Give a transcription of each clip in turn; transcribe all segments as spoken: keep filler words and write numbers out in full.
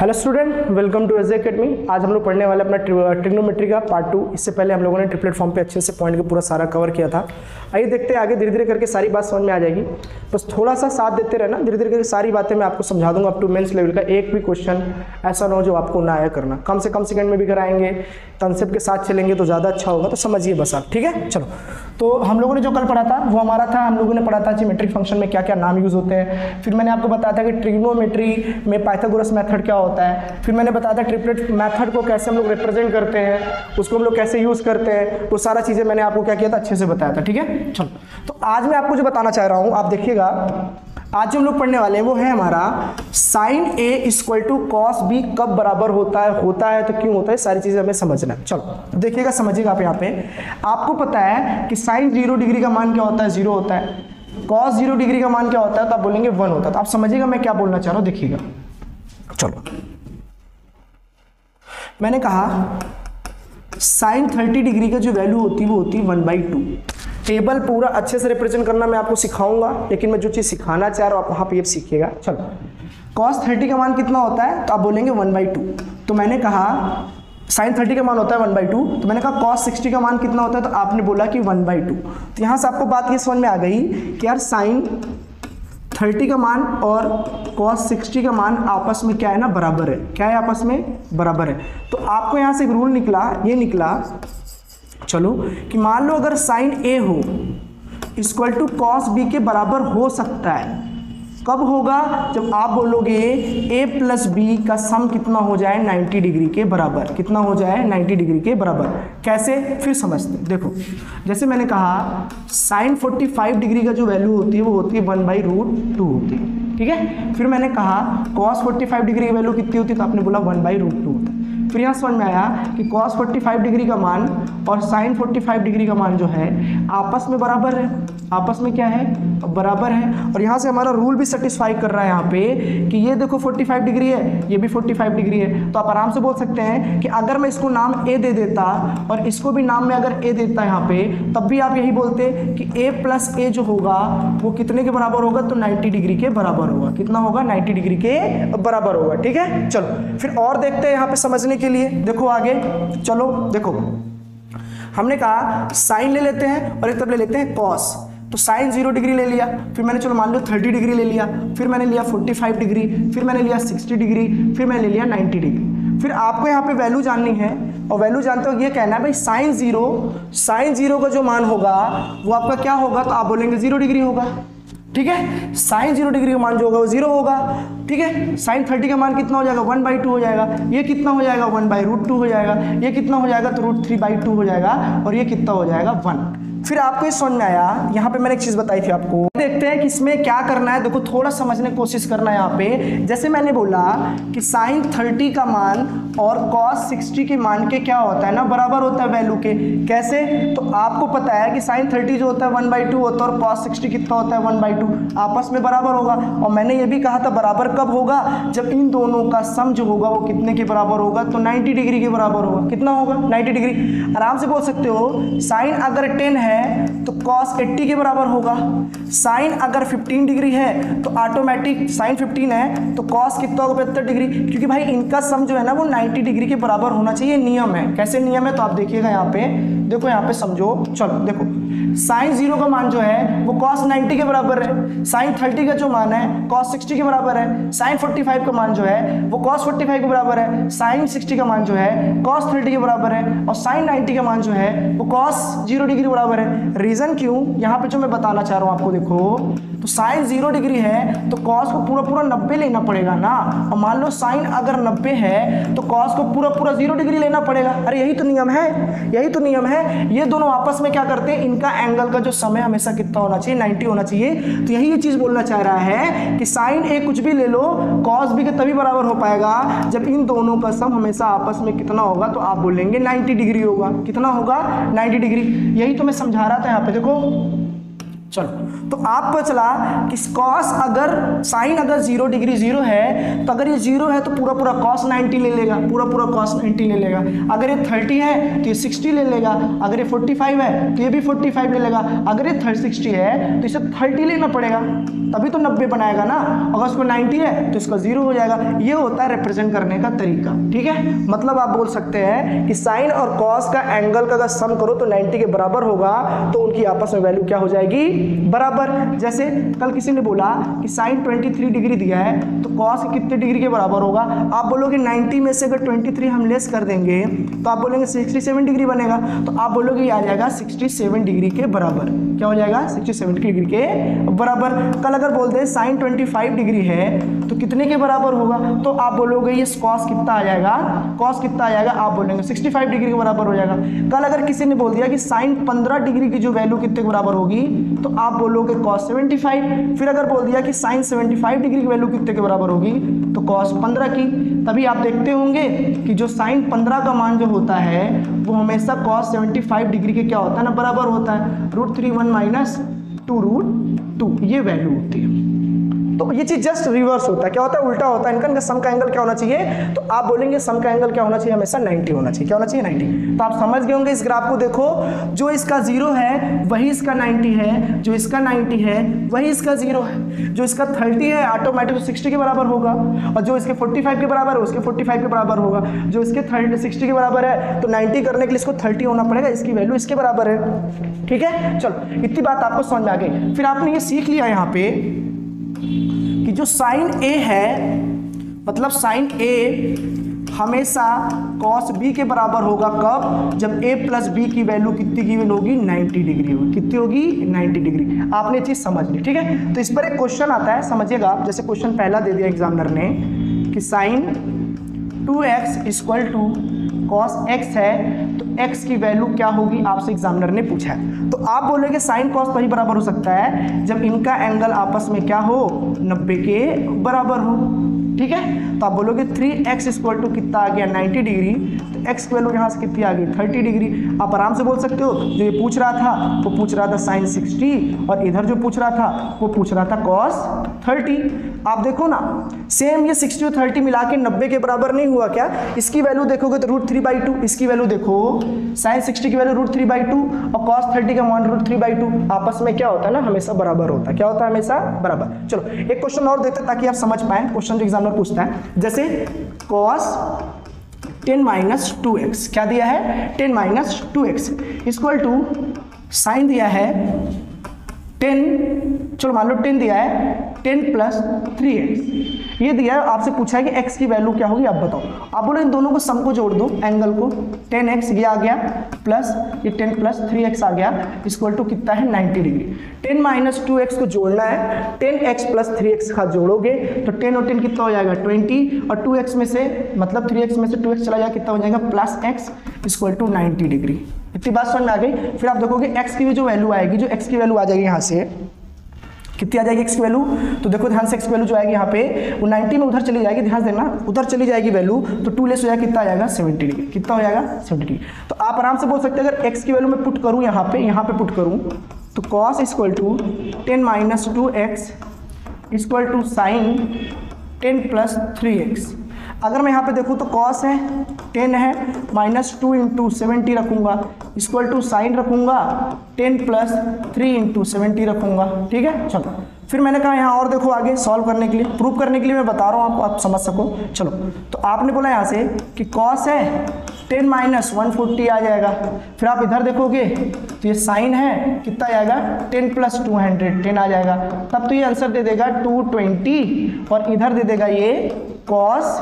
Hello student, welcome to AJ academy. आज हम लोग पढ़ने वाले अपना ट्रिग्नोमेट्री का पार्ट टू। इससे पहले हम लोगों ने ट्रिपलेट फॉर्म पे अच्छे से पॉइंट को पूरा सारा कवर किया था। आइए देखते हैं आगे, धीरे धीरे करके सारी बात समझ में आ जाएगी। बस थोड़ा सा साथ देते रहना, धीरे धीरे करके सारी बातें मैं आपको समझा दूंगा। अप टू मेंस लेवल का एक भी क्वेश्चन ऐसा ना हो जो आपको ना आया करना। कम से कम सेकंड में भी कराएंगे, कंसेप्ट के साथ चलेंगे तो ज़्यादा अच्छा होगा। तो समझिए बस आप, ठीक है। चलो, तो हम लोगों ने जो कल पढ़ा था वो हमारा था, हम लोगों ने पढ़ा था ज्योमेट्रिक फंक्शन में क्या क्या नाम यूज़ होते हैं। फिर मैंने आपको बताया था कि ट्रिग्नोमेट्री में पाइथागोरस मैथड क्या होता है। फिर मैंने बताया था ट्रिपलेट मैथड को कैसे हम लोग रिप्रेजेंट करते हैं, उसको हम लोग कैसे यूज़ करते हैं। वो सारा चीज़ें मैंने आपको क्या किया था, अच्छे से बताया था, ठीक है। चलो, तो आज मैं आपको जो बताना चाह रहा हूँ, आप देखिएगा, आज जो हम लोग पढ़ने वाले हैं वो है हमारा sine A equal to cos B कब बराबर होता है, होता है तो क्यों होता है, सारी चीज़ें हमें समझना है। चलो देखिएगा, समझिएगा। आप यहाँ पे आपको पता है कि साइन जीरो डिग्री का मान क्या होता है, जीरो होता है। कॉस जीरो डिग्री का मान क्या होता है, तो आप बोलेंगे वन होता है। तो आप समझिएगा मैं क्या बोलना चाह रहा हूँ, देखिएगा। चलो, मैंने कहा साइन थर्टी डिग्री का जो वैल्यू होती है वो होती है वन बाई टू। टेबल पूरा अच्छे से रिप्रेजेंट करना मैं आपको सिखाऊंगा, लेकिन मैं जो चीज़ सिखाना चाह रहा हूँ आप वहाँ पे ये सीखिएगा। चलो, कॉस थर्टी का मान कितना होता है, तो आप बोलेंगे वन बाई टू। तो मैंने कहा साइन थर्टी का मान होता है वन बाई टू। तो मैंने कहा कॉस सिक्सटी का मान कितना होता है, तो आपने बोला कि वन बाई टू। तो यहाँ से आपको बात ये समझ में आ गई कि यार साइन थर्टी का मान और कॉस सिक्सटी का मान आपस में क्या है ना, बराबर है। क्या है, आपस में बराबर है। तो आपको यहाँ से एक रूल निकला, ये निकला चलो कि मान लो अगर साइन ए हो इक्वल टू कॉस बी के बराबर हो सकता है। कब होगा, जब आप बोलोगे ए प्लस बी का सम कितना हो जाए नब्बे डिग्री के बराबर। कितना हो जाए, नब्बे डिग्री के बराबर। कैसे, फिर समझते हैं। देखो, जैसे मैंने कहा साइन पैंतालीस डिग्री का जो वैल्यू होती है वो होती है वन बाई रूट टू होती है, ठीक है। फिर मैंने कहा कॉस पैंतालीस डिग्री की वैल्यू कितनी होती है, तो आपने बोला वन बाई रूट टू होता है। फिर यहाँ समझ में आया कि cos पैंतालीस डिग्री का मान और sin पैंतालीस डिग्री का मान जो है आपस में बराबर है। आपस में क्या है, बराबर है। और यहाँ से हमारा रूल भी सेटिस्फाई कर रहा है यहाँ पे कि ये देखो पैंतालीस डिग्री है, ये भी पैंतालीस डिग्री है। तो आप आराम से बोल सकते हैं कि अगर मैं इसको नाम ए दे देता और इसको भी नाम में अगर ए देता यहाँ पे, तब भी आप यही बोलते कि ए प्लस ए जो होगा वो कितने के बराबर होगा, तो नब्बे डिग्री के बराबर होगा। कितना होगा, नब्बे डिग्री के बराबर होगा, ठीक है। चलो, फिर और देखते हैं यहाँ पे समझने के लिए। देखो आगे, चलो देखो, हमने कहा साइन ले लेते हैं और एक तरफ ले लेते हैं कॉस। तो साइन जीरो डिग्री ले लिया, फिर मैंने चलो मान लो थर्टी डिग्री ले लिया, फिर मैंने लिया पैंतालीस डिग्री, फिर मैंने लिया साठ डिग्री, फिर मैंने लिया नब्बे डिग्री। फिर आपको यहाँ पे वैल्यू जाननी है और वैल्यू जानते हो ये कहना है भाई साइन जीरो साइन जीरो का जो मान होगा वो आपका क्या होगा, तो आप बोलेंगे जीरो डिग्री होगा, ठीक है। साइन जीरो डिग्री का मान जो होगा वो जीरो होगा, ठीक है। साइन थर्टी का मान कितना हो जाएगा, वन बाई टू हो जाएगा। ये कितना हो जाएगा, वन बाई रूट टू हो जाएगा। ये कितना हो जाएगा, तो रूट थ्री बाई टू हो जाएगा। और ये कितना हो जाएगा, वन। फिर आपको ये समझ में आया, यहाँ पे मैंने एक चीज़ बताई थी आपको। देखते हैं कि इसमें क्या करना है। देखो, थोड़ा समझने की कोशिश करना है यहाँ पे। जैसे मैंने बोला कि साइन थर्टी का मान और कॉस सिक्सटी के मान के क्या होता है ना, बराबर होता है वैल्यू के। कैसे, तो आपको पता है कि साइन थर्टी जो होता है वन बाई टू होता है और कॉस सिक्सटी कितना होता है, वन बाई टू। आपस में बराबर होगा। और मैंने ये भी कहा था बराबर कब होगा, जब इन दोनों का सम जो होगा वो कितने के बराबर होगा, तो नाइन्टी डिग्री के बराबर होगा। कितना होगा, नाइन्टी डिग्री। आराम से बोल सकते हो साइन अगर टेन है तो कॉस एट्टी के बराबर होगा। साइन अगर पंद्रह डिग्री है तो ऑटोमेटिक साइन पंद्रह है तो कॉस कितना होगा, पचहत्तर डिग्री। क्योंकि भाई इनका सम जो है ना वो नब्बे डिग्री के बराबर होना चाहिए, नियम है। कैसे नियम है, तो आप देखिएगा यहाँ पे, देखो यहाँ पे समझो। चलो देखो, साइन जीरो का मान जो है वो कॉस नब्बे के बराबर है। साइन थर्टी का जो मान है कॉस सिक्सटी के बराबर है। साइन पैंतालीस का मान जो है वो कॉस पैंतालीस के बराबर है। साइन सिक्सटी का मान जो है कॉस तीस के बराबर है। और साइन नब्बे का मान जो है वो कॉस जीरो डिग्री के बराबर है। रीजन क्यों, यहाँ पे जो मैं बताना चाह रहा हूँ आपको, देखो तो साइन जीरो डिग्री है तो कॉस को पूरा पूरा नब्बे लेना पड़ेगा ना। और मान लो साइन अगर नब्बे है तो कॉस को पूरा पूरा जीरो डिग्री लेना पड़ेगा। अरे यही तो नियम है, यही तो नियम है। ये दोनों आपस में क्या करते हैं, इनका एंगल का जो समय हमेशा कितना होना चाहिए, नब्बे होना चाहिए। तो यही ये चीज़ बोलना चाह रहा है कि साइन ए कुछ भी ले लो, कॉस बी के तभी बराबर हो पाएगा जब इन दोनों का सम हमेशा आपस में कितना होगा, तो आप बोलेंगे नब्बे डिग्री होगा। कितना होगा, नब्बे डिग्री। यही तो मैं समझा रहा था यहाँ पे। देखो चलो तो आप पर चला कि cos अगर साइन अगर जीरो डिग्री जीरो है तो अगर ये जीरो है तो पूरा पूरा cos नाइंटी ले लेगा, पूरा पूरा cos नाइंटी ले लेगा। अगर ये तीस है तो ये साठ ले लेगा, अगर ये पैंतालीस है तो ये भी पैंतालीस ले लेगा, अगर ये साठ है तो इसे तीस लेना पड़ेगा तभी तो नब्बे बनाएगा ना। अगर उसको नाइंटी है तो इसका जीरो हो जाएगा। ये होता है रिप्रेजेंट करने का तरीका, ठीक है। मतलब आप बोल सकते हैं कि साइन और cos का एंगल का अगर सम करो तो नाइंटी के बराबर होगा, तो उनकी आपस में वैल्यू क्या हो जाएगी बराबर। जैसे कल किसी ने बोला कि साइन तेईस डिग्री दिया है तो कॉस कितने डिग्री के बराबर होगा, आप बोलोगे नाइंटी में से अगर तेईस हम लेस कर देंगे तो आप बोलेंगे सड़सठ डिग्री बनेगा, तो आप बोलोगे ये आ जाएगा सड़सठ डिग्री के बराबर। क्या हो जाएगा सड़सठ डिग्री के बराबर। कल अगर बोल दें साइन पच्चीस डिग्री है तो कितने के बराबर होगा, तो आप बोलोगे ये कॉस कितना आ जाएगा, कॉस कितना आ जाएगा, आप बोलेंगे पैंसठ डिग्री के बराबर हो जाएगा। कल अगर किसी ने बोल दिया कि साइन पंद्रह डिग्री की जो वैल्यू कितने बराबर होगी तो आप बोलोगे cos पचहत्तर। फिर अगर बोल दिया कि sin पचहत्तर डिग्री की वैल्यू कितने के बराबर होगी तो cos पंद्रह की। तभी आप देखते होंगे कि जो sin पंद्रह का मान जो होता है वो हमेशा cos पचहत्तर डिग्री के क्या होता है ना बराबर होता है root three one minus two root two, ये वैल्यू होती है। तो ये चीज जस्ट रिवर्स होता है, क्या होता है उल्टा होता है इनका। इनका सम का एंगल क्या होना चाहिए, तो आप बोलेंगे सम का एंगल क्या होना चाहिए हमेशा नब्बे होना चाहिए। क्या होना चाहिए नब्बे। तो आप समझ गए होंगे इस ग्राफ को देखो, जो इसका जीरो है वही इसका नब्बे है, जो इसका नब्बे है वही इसका जीरो है, जो इसका तीस है ऑटोमेटिक साठ के बराबर होगा, और जो इसके पैंतालीस के बराबर है उसके पैंतालीस के बराबर होगा, जो इसके साठ के बराबर है तो नब्बे करने के लिए इसको तीस होना पड़ेगा, इसकी वैल्यू इसके बराबर है, ठीक है। चलो इतनी बात आपको समझ आ गई। फिर आपने ये सीख लिया यहाँ पे कि जो साइन ए है मतलब साइन ए हमेशा कॉस बी के बराबर होगा कब, जब ए प्लस बी की वैल्यू कितनी गिवन होगी नब्बे डिग्री होगी, कितनी होगी नब्बे डिग्री। आपने चीज समझ ली, ठीक है। तो इस पर एक क्वेश्चन आता है, समझिएगा आप। जैसे क्वेश्चन पहला दे दिया एग्जामिनर ने कि sine two x equal to cos x है, तो एक्स की वैल्यू क्या होगी आपसे एग्जामिनर ने पूछा है। तो आप बोलेंगे साइन कॉस तभी बराबर हो सकता है जब इनका एंगल आपस में क्या हो नब्बे के बराबर हो, ठीक है। तो आप बोलोगे थ्री एक्स इक्वल टू कितना आ गया नब्बे डिग्री, तो एक्स की वैल्यू यहाँ से कितनी आ गई तीस डिग्री। आप आराम से बोल सकते हो जो ये पूछ रहा था वो पूछ रहा था साइन साठ और इधर जो पूछ रहा था वो पूछ रहा था कॉस तीस। आप देखो ना सेम ये साठ और तीस मिला के नब्बे के बराबर नहीं हुआ क्या। इसकी वैल्यू देखोगे तो रूट थ्री बाई टू, इसकी वैल्यू देखो साइन साठ की value root three by two और कॉस तीस का मान रूट थ्री बाई टू, आपस में क्या होता है ना हमेशा बराबर होता है। क्या होता है हमेशा बराबर। चलो एक क्वेश्चन और देखते हैं ताकि आप समझ पाए क्वेश्चन जो एग्जामिनर पूछता है। जैसे cos ten minus two x क्या दिया है, ten minus two x equal to sine दिया है टेन, चलो मान लो टेन दिया है टेन प्लस थ्री एक्स ये दिया है। आपसे पूछा है कि एक्स की वैल्यू क्या होगी आप बताओ। आप बोलो इन दोनों को सम को जोड़ दो एंगल को, टेन एक्स ये आ गया प्लस ये टेन प्लस थ्री एक्स आ गया इक्वल टू कितना है नब्बे degree. Ten minus two x को जोड़ना है, ten x plus three x का जोड़ोगे तो टेन और टेन कितना हो जाएगा बीस और टू एक्स में से मतलब थ्री एक्स में से टू एक्स चला जाएगा, कितना हो जाएगा प्लस एक्स इक्वल टू नब्बे डिग्री। इतनी बात समझ में आ गई। फिर आप देखोगे एक्स की भी जो वैल्यू आएगी, जो एक्स की वैल्यू आ जाएगी यहाँ से कितनी आ जाएगी एक्स की वैल्यू, तो देखो ध्यान से एक्स की वैल्यू जो आएगी यहाँ पे वो नब्बे में उधर चली जाएगी, ध्यान देना उधर चली जाएगी वैल्यू, तो टू लेस हो जाएगा कितना आ जाएगा सत्तर डिग्री, कितना हो जाएगा सत्तर डिग्री। तो आप आराम से बोल सकते हैं अगर एक्स की वैल्यू मैं पुट करूँ यहाँ पे यहाँ पे पुट करूँ तो cos equal to ten minus two x equal to sine ten plus three x. अगर मैं यहाँ पे देखूँ तो कॉस है टेन है माइनस टू इंटू सेवेंटी रखूँगा इक्वल टू साइन रखूँगा ten plus three into seventy रखूँगा, ठीक है। चलो फिर मैंने कहा यहाँ और देखो आगे सॉल्व करने के लिए, प्रूव करने के लिए मैं बता रहा हूँ आपको, आप समझ सको। चलो तो आपने बोला यहाँ से कि कॉस है टेन माइनस वन फोर्टी आ जाएगा, फिर आप इधर देखोगे तो ये साइन है कितना आ जाएगा ten plus two hundred ten आ जाएगा, तब तो ये आंसर दे देगा टू ट्वेंटी और इधर दे देगा ये cos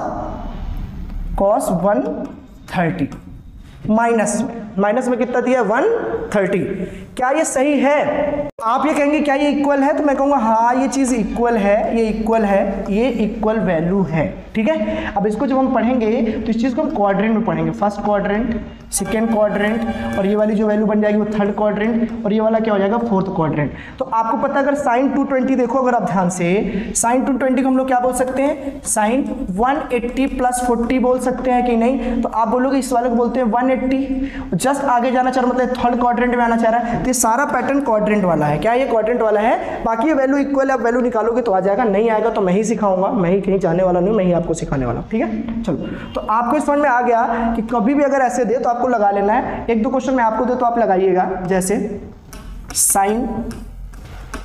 cos one thirty minus में, माइनस में कितना दिया वन थर्टी। क्या ये सही है, आप ये कहेंगे क्या ये इक्वल है, तो मैं कहूँगा हाँ ये चीज़ इक्वल है, ये इक्वल है, ये इक्वल वैल्यू है, ठीक है। अब इसको जब हम पढ़ेंगे तो इस चीज़ को हम क्वाड्रेंट में पढ़ेंगे, फर्स्ट क्वाड्रेंट सेकेंड क्वाड्रेंट और ये वाली जो वैल्यू बन जाएगी वो थर्ड क्वाड्रेंट और ये वाला क्या हो जाएगा फोर्थ क्वाड्रेंट। तो आपको पता अगर साइन टू ट्वेंटी देखो अगर आप ध्यान से साइन टू ट्वेंटी को हम लोग क्या बोल सकते हैं sine one eighty plus forty बोल सकते हैं कि नहीं, तो आप बोलोगे इस वाले को बोलते हैं वन एट्टी। जस्ट आगे जाना चाह रहा मतलब थर्ड क्वाड्रेंट में आना चाह रहा है ये सारा पैटर्न क्वाड्रेंट वाला है। क्या ये क्वाड्रेंट वाला है? बाकी ये वैल्यू इक्वल है, आप वैल्यू निकालोगे तो आ जाएगा, नहीं आएगा तो मैं ही सिखाऊंगा, मैं ही कहीं जाने वाला नहीं, मैं ही आपको सिखाने वाला। ठीक है, चलो तो आपको समझ में आ गया कि कभी भी अगर ऐसे दे तो आपको लगा लेना है। एक दो क्वेश्चन मैं आपको दे तो आप लगाइएगा, जैसे sine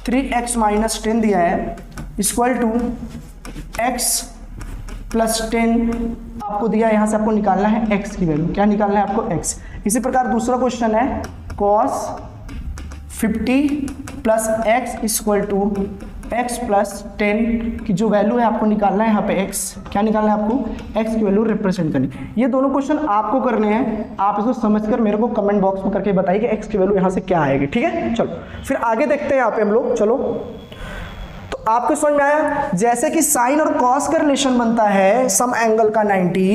three x minus ten दिया है equal to x plus ten आपको दिया, यहाँ से आपको निकालना है x की वैल्यू। क्या निकालना है आपको? x। इसी प्रकार दूसरा क्वेश्चन है cos fifty plus x equal to x plus ten की जो वैल्यू है आपको निकालना है यहाँ पे x। क्या निकालना है आपको? x की वैल्यू रिप्रेजेंट करनी है। ये दोनों क्वेश्चन आपको करने हैं, आप इसको समझकर मेरे को कमेंट बॉक्स में करके बताइए कि x की वैल्यू यहाँ से क्या आएगी। ठीक है, चलो फिर आगे देखते हैं यहाँ पे हम लोग। चलो आपको समझ में आया, जैसे कि साइन और कॉस का रिलेशन बनता है सम एंगल का नब्बे,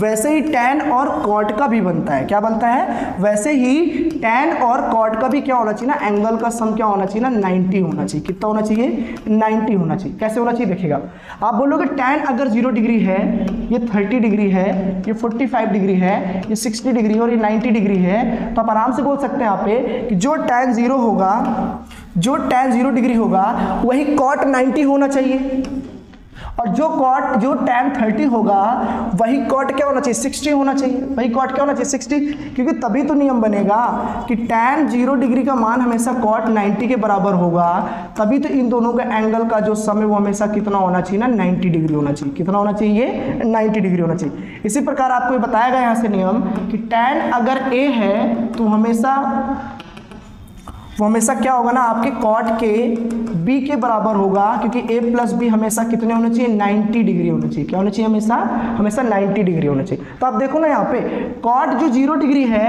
वैसे ही टैन और कॉट का भी बनता है। क्या बनता है? वैसे ही टैन और कॉट का भी क्या होना चाहिए ना, एंगल का सम क्या होना चाहिए ना, नब्बे होना चाहिए। कितना होना चाहिए? नब्बे होना चाहिए। कैसे होना चाहिए देखिएगा। आप बोलोगे टैन अगर जीरो डिग्री है, ये थर्टी डिग्री है, ये फोर्टी फाइव डिग्री है, ये सिक्सटी डिग्री और ये नाइन्टी डिग्री है, तो आप आराम से बोल सकते हैं यहाँ पे कि जो टैन जीरो होगा, जो tan जीरो डिग्री होगा वही cot नब्बे होना चाहिए, और जो cot जो tan तीस होगा वही cot क्या होना चाहिए, साठ होना चाहिए। वही cot क्या होना चाहिए, साठ, क्योंकि तभी तो नियम बनेगा कि tan जीरो डिग्री का मान हमेशा cot नब्बे के बराबर होगा, तभी तो इन दोनों के एंगल का जो सम है वो हमेशा कितना होना चाहिए ना, नब्बे डिग्री होना चाहिए। कितना होना चाहिए? ये नब्बे डिग्री होना चाहिए। इसी प्रकार आपको बताया गया यहाँ से नियम कि tan अगर a है तो हमेशा वो हमेशा क्या होगा ना, आपके कॉट के बी के बराबर होगा, क्योंकि ए प्लस बी हमेशा कितने होने चाहिए, नब्बे डिग्री होने चाहिए। क्या होने चाहिए? हमेशा हमेशा नब्बे डिग्री होने चाहिए। तो आप देखो ना यहाँ पे कॉट जो जीरो डिग्री है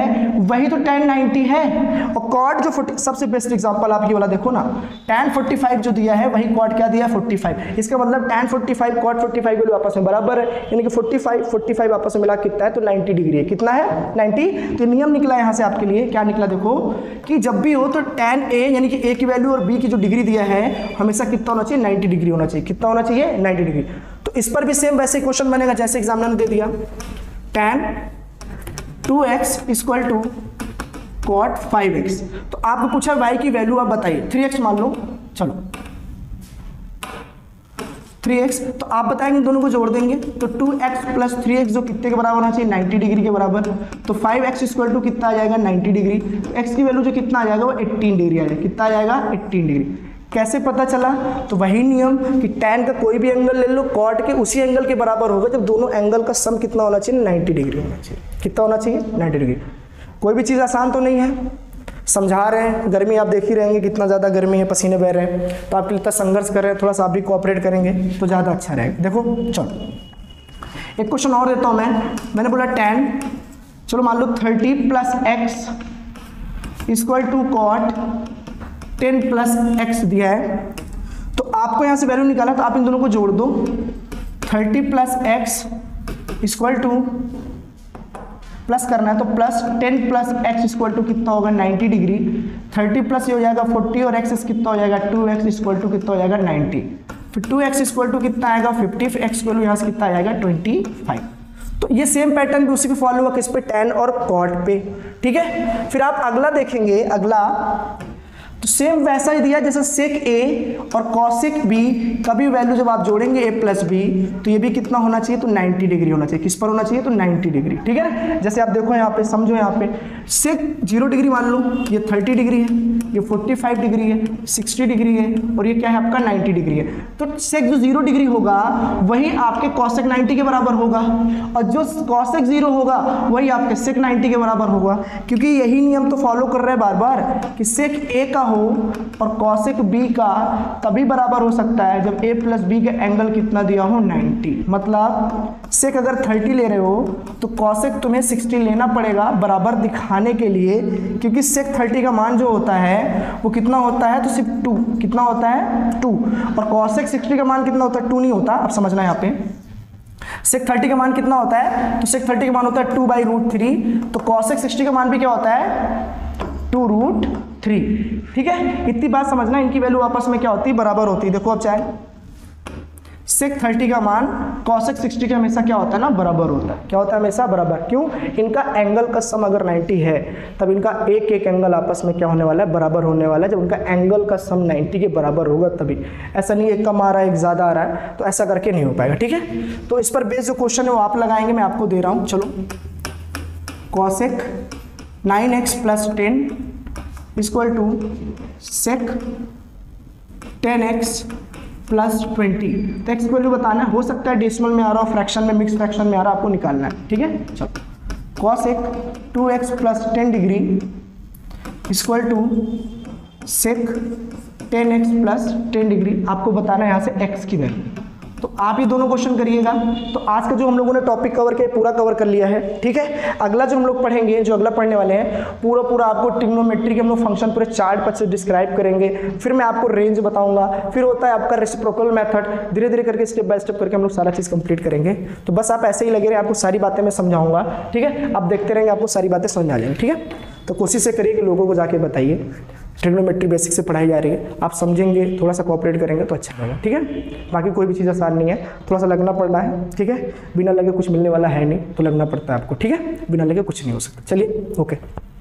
वही तो tan नब्बे है, और कॉट जो चालीस, सबसे बेस्ट एग्जाम्पल आप ये वाला देखो ना, tan पैंतालीस जो दिया है वही कॉट क्या दिया है, पैंतालीस। इसका मतलब tan पैंतालीस कॉट पैंतालीस वैल्यू आपस में बराबर है, यानी कि पैंतालीस पैंतालीस आपस में मिला कितना है तो नब्बे डिग्री है। कितना है? नब्बे। तो नियम निकला यहाँ से आपके लिए। क्या निकला देखो कि जब भी हो तो tan a यानी कि a की वैल्यू और b की जो डिग्री दिया है हमेशा कितना होना चाहिए, नब्बे डिग्री होना चाहिए। कितना होना चाहिए? नब्बे डिग्री। तो इस पर भी सेम वैसे क्वेश्चन बनेगा जैसे एग्जामिनर ने दे दिया, tan two x equal to cot five x. तो आपको पूछा y की वैल्यू आप बताइए, थ्री एक्स मान लो, चलो थ्री एक्स, तो आप बताएंगे दोनों को जोड़ देंगे तो two x plus three x जो कितने के बराबर होना चाहिए, नब्बे डिग्री के बराबर। तो फाइव एक्स इक्वल टू कितना आ जाएगा, नब्बे डिग्री। तो x की वैल्यू जो कितना आ जाएगा वो अठारह डिग्री आ जाएगा। कितना आ जाएगा? अठारह डिग्री। कैसे पता चला? तो वही नियम कि tan का कोई भी एंगल ले लो, कॉट के उसी एंगल के बराबर होगा जब दोनों एंगल का सम कितना होना चाहिए, नब्बे डिग्री होना चाहिए। कितना होना चाहिए? नब्बे डिग्री। कोई भी चीज़ आसान तो नहीं है, समझा रहे हैं, गर्मी आप देख ही रहेंगे कितना ज़्यादा गर्मी है, पसीने बह रहे हैं, तो आपके लिए इतना संघर्ष कर रहे हैं, थोड़ा सा आप भी कोऑपरेट करेंगे तो ज़्यादा अच्छा रहेगा। देखो चलो एक क्वेश्चन और देता हूँ मैं, मैंने बोला tan, चलो मान लो thirty plus x equal to cot ten plus x दिया है, तो आपको यहाँ से वैल्यू निकाला, तो आप इन दोनों को जोड़ दो, thirty plus x equal to plus करना है तो plus ten plus x equal to कितना होगा, नब्बे डिग्री। तीस प्लस ये हो जाएगा चालीस और एक्स कितना हो जाएगा, टू एक्स इक्वल टू कितना हो जाएगा, नब्बे। फिर टू एक्स इक्वल टू कितना आएगा, पचास। एक्स वैल्यू यहाँ से कितना आएगा, पच्चीस। तो ये सेम पैटर्न भी उसी पे फॉलो हुआ, किस पे, tan और cot पे। ठीक है, फिर आप अगला देखेंगे, अगला तो सेम वैसा ही दिया जैसे sec a और cosec b का भी वैल्यू जब आप जोड़ेंगे a प्लस बी तो ये भी कितना होना चाहिए, तो नब्बे डिग्री होना चाहिए। किस पर होना चाहिए, तो नब्बे डिग्री। ठीक है ना, जैसे आप देखो यहाँ पे, समझो यहाँ पे sec जीरो डिग्री मान लो, ये तीस डिग्री है, ये पैंतालीस डिग्री है, साठ डिग्री है, और ये क्या है आपका, नब्बे डिग्री है। तो sec जो जीरो डिग्री होगा वही आपके cosec नब्बे के बराबर होगा, और जो cosec जीरो होगा वही आपके sec नब्बे के बराबर होगा, क्योंकि यही नियम तो फॉलो कर रहे हैं बार बार कि sec a का हो और cosec b का तभी बराबर हो सकता है जब a प्लस बी का एंगल कितना दिया हो, नब्बे। मतलब sec अगर तीस ले रहे हो तो cosec तुम्हें साठ लेना पड़ेगा बराबर दिखाने के लिए, क्योंकि sec तीस का मान जो होता है वो कितना होता है, तो सिर्फ टू, कितना होता है, टू, और cosec साठ का मान कितना होता है, टू नहीं होता। अब समझना यहाँ पे sec तीस का मान कितना होता है, तो sec तीस का मान होता है टू बाई रूट थ्री, तो cosec साठ का मान भी क्या होता है, टू रूट थ्री। ठीक है, इतनी बात समझना, इनकी वैल्यू आपस में क्या होती है, बराबर होती है। देखो अब चाहे sec थर्टी का मान cosec सिक्सटी के हमेशा क्या होता है ना, बराबर होता है। क्या होता है हमेशा बराबर, क्यों? इनका एंगल का सम अगर नाइंटी है तब इनका एक एक एंगल आपस में क्या होने वाला है, बराबर होने वाला है। जब उनका एंगल का सम नाइंटी के बराबर होगा तभी, ऐसा नहीं एक कम आ रहा है एक ज़्यादा आ रहा है, तो ऐसा करके नहीं हो पाएगा। ठीक है, तो इस पर बेस जो क्वेश्चन है वो आप लगाएंगे, मैं आपको दे रहा हूँ। चलो cosec nine x plus ten equal to sec ten x plus twenty. तो एक्स वैल्यू बताना है, हो सकता है डेसिमल में आ रहा हो, फ्रैक्शन में, मिक्स फ्रैक्शन में आ रहा, आपको निकालना है। ठीक है, चलो कॉस एक two x plus ten degree equal to sec ten x plus ten degree, आपको बताना है यहाँ से एक्स की वैल्यू। तो आप ये दोनों क्वेश्चन करिएगा। तो आज का जो हम लोगों ने टॉपिक कवर किया पूरा कवर कर लिया है। ठीक है, अगला जो हम लोग पढ़ेंगे, जो अगला पढ़ने वाले हैं, पूरा पूरा आपको ट्रिग्नोमेट्री के हम लोग फंक्शन पूरे चार्ट पर से डिस्क्राइब करेंगे। फिर मैं आपको रेंज बताऊंगा, फिर होता है आपका रेसिप्रोकल मेथड। धीरे धीरे करके स्टेप बाय स्टेप करके हम लोग सारा चीज़ कंप्लीट करेंगे। तो बस आप ऐसे ही लगे रहे, आपको सारी बातें मैं समझाऊंगा। ठीक है, आप देखते रहेंगे, आपको सारी बातें समझ आ जाएंगी। ठीक है, तो कोशिश करिए कि लोगों को जाके बताइए, ट्रिग्नोमेट्री बेसिक से पढ़ाई जा रही है, आप समझेंगे, थोड़ा सा कोऑपरेट करेंगे तो अच्छा रहेगा। ठीक है, बाकी कोई भी चीज़ आसान नहीं है, थोड़ा सा लगना पड़ रहा है। ठीक है, बिना लगे कुछ मिलने वाला है नहीं, तो लगना पड़ता है आपको। ठीक है, बिना लगे कुछ नहीं हो सकता। चलिए, ओके।